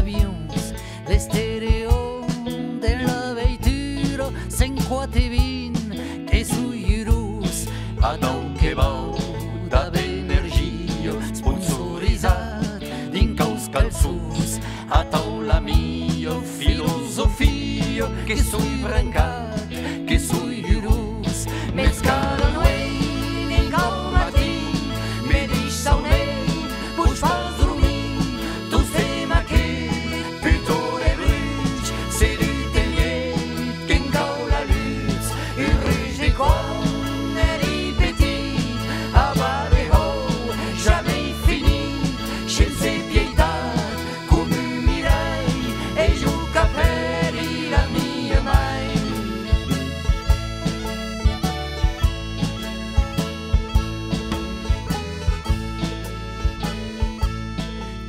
l'avion, les stéréos della veitura, senquate vin e sui rus, ad anche bauda d'energia, sponsorizzat din caus calzus, a taula mia filosofia, che sui brancat, che sui rus, mescala noi, nel cau matí, me dici sau ne, puci fal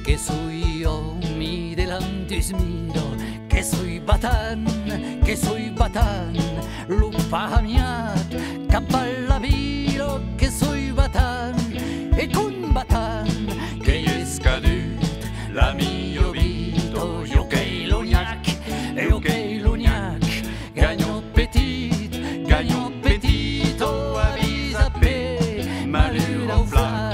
che sui omi dell'antismiro, che sui batan, lupamiat, caballamiro, che sui batan, e con batan, che è scadut, la mia vita, io che l'ognac, gagno petito, avisa pe, malura o flac,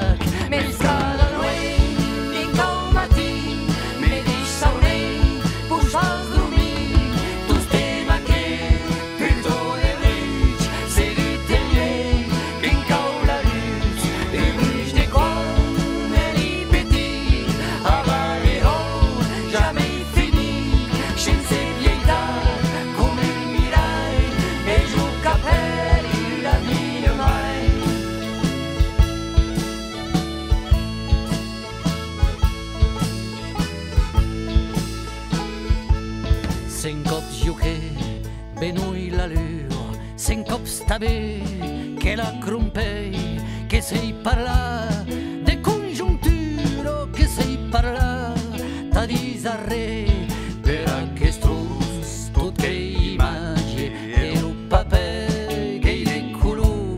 sen cop juquer, benui l'allure, sen cop staber, que la crompei, que sei parlar de conjuntura, que sei parlar ta disarrer, per aquest trus, tot que imatge, e lo paper, que il est couleur,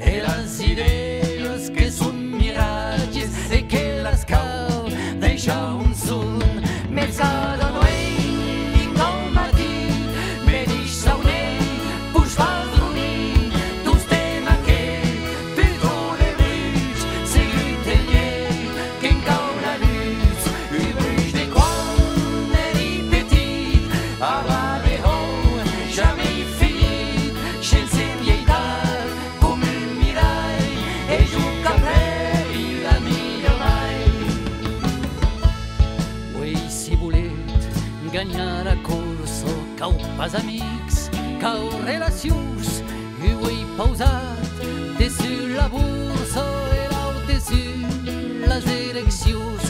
e les idees que són miratges, e que les cal deixar on són, més cada gagnar a curso, cau pas amics, cau relacions, i vull pausat, dessus la bursa, i l'au dessus les ereccions.